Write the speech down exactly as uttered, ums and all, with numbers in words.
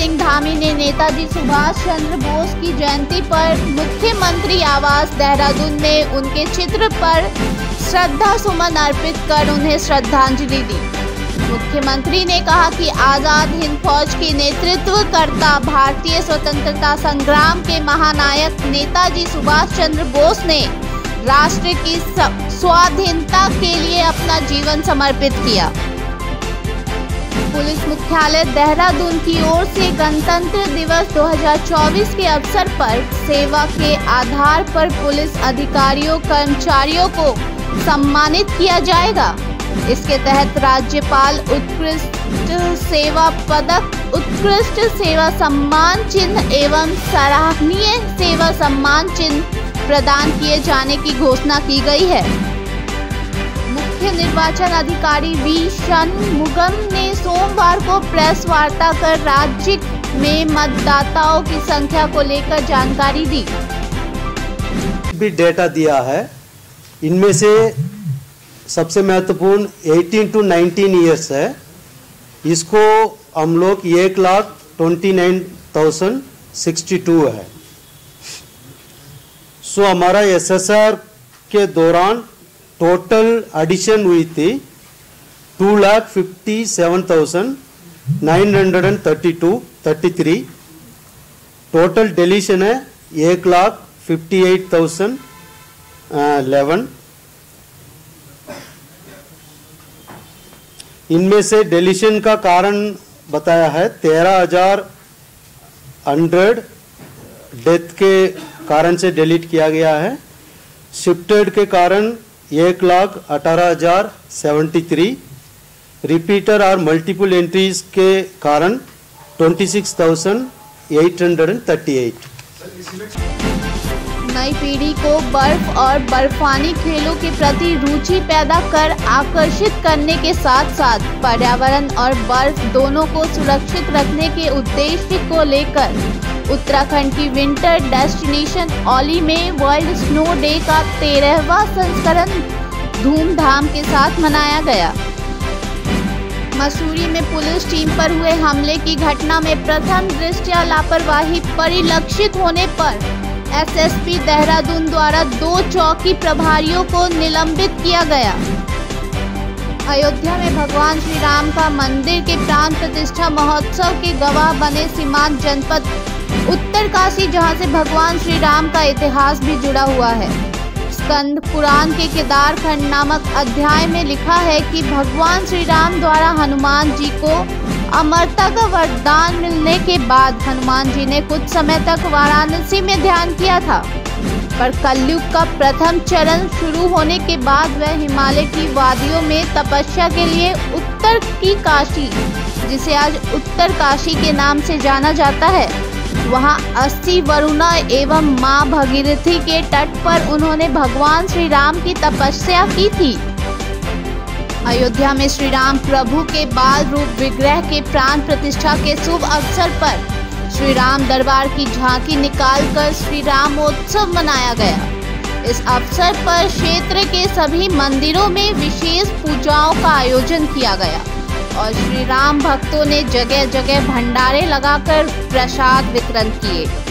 सिंह धामी ने नेताजी सुभाष चंद्र बोस की जयंती पर मुख्यमंत्री आवास देहरादून में उनके चित्र पर श्रद्धा सुमन अर्पित कर उन्हें श्रद्धांजलि दी। मुख्यमंत्री ने कहा कि आजाद हिंद फौज के नेतृत्वकर्ता भारतीय स्वतंत्रता संग्राम के महानायक नेताजी सुभाष चंद्र बोस ने राष्ट्र की स्वाधीनता के लिए अपना जीवन समर्पित किया। पुलिस मुख्यालय देहरादून की ओर से गणतंत्र दिवस दो हज़ार चौबीस के अवसर पर सेवा के आधार पर पुलिस अधिकारियों कर्मचारियों को सम्मानित किया जाएगा। इसके तहत राज्यपाल उत्कृष्ट सेवा पदक, उत्कृष्ट सेवा सम्मान चिन्ह एवं सराहनीय सेवा सम्मान चिन्ह प्रदान किए जाने की घोषणा की गई है। मुख्य निर्वाचन अधिकारी वी शन मुगम ने सोमवार को प्रेस वार्ता कर राज्य में मतदाताओं की संख्या को लेकर जानकारी दी। भी डेटा दिया है, इनमें से सबसे महत्वपूर्ण अठारह टू उन्नीस ईयर्स है, इसको हम लोग एक lakh twenty nine thousand sixty two है। सो हमारा एसएसआर के दौरान टोटल एडिशन हुई थी two lakh fifty seven thousand nine hundred and thirty two thirty three total deletion है एक lakh fifty eight thousand eleven. इनमें से डिलीशन का कारण बताया है तेरह हजार हंड्रेड डेथ के कारण से डिलीट किया गया है, शिफ्टेड के कारण एक लाख अठारह हजार सेवेंटी थ्री, रिपीटर और मल्टीपल एंट्रीज के कारण twenty six thousand eight hundred and thirty eight. नई पीढ़ी को बर्फ और बर्फानी खेलों के प्रति रुचि पैदा कर आकर्षित करने के साथ साथ पर्यावरण और बर्फ दोनों को सुरक्षित रखने के उद्देश्य को लेकर उत्तराखंड की विंटर डेस्टिनेशन औली में वर्ल्ड स्नो डे का तेरहवां संस्करण धूमधाम के साथ मनाया गया। मसूरी में पुलिस टीम पर हुए हमले की घटना में प्रथम दृष्टया लापरवाही परिलक्षित होने पर एसएसपी देहरादून द्वारा दो चौकी प्रभारियों को निलंबित किया गया। अयोध्या में भगवान श्री राम का मंदिर के प्राण प्रतिष्ठा महोत्सव के गवाह बने सीमांत जनपद उत्तरकाशी, जहां से भगवान श्री राम का इतिहास भी जुड़ा हुआ है। स्कंद पुराण के केदारखंड नामक अध्याय में लिखा है कि भगवान श्री राम द्वारा हनुमान जी को अमरता का वरदान मिलने के बाद हनुमान जी ने कुछ समय तक वाराणसी में ध्यान किया था, पर कलयुग का प्रथम चरण शुरू होने के बाद वह हिमालय की वादियों में तपस्या के लिए उत्तर की काशी, जिसे आज उत्तरकाशी के नाम से जाना जाता है, वहां अस्ती वरुणा एवं मां भगीरथी के तट पर उन्होंने भगवान श्री राम की तपस्या की थी। अयोध्या में श्री राम प्रभु के बाल रूप विग्रह के प्राण प्रतिष्ठा के शुभ अवसर पर श्री राम दरबार की झांकी निकालकर श्री रामोत्सव मनाया गया। इस अवसर पर क्षेत्र के सभी मंदिरों में विशेष पूजाओं का आयोजन किया गया और श्री राम भक्तों ने जगह जगह भंडारे लगाकर प्रसाद वितरण किए।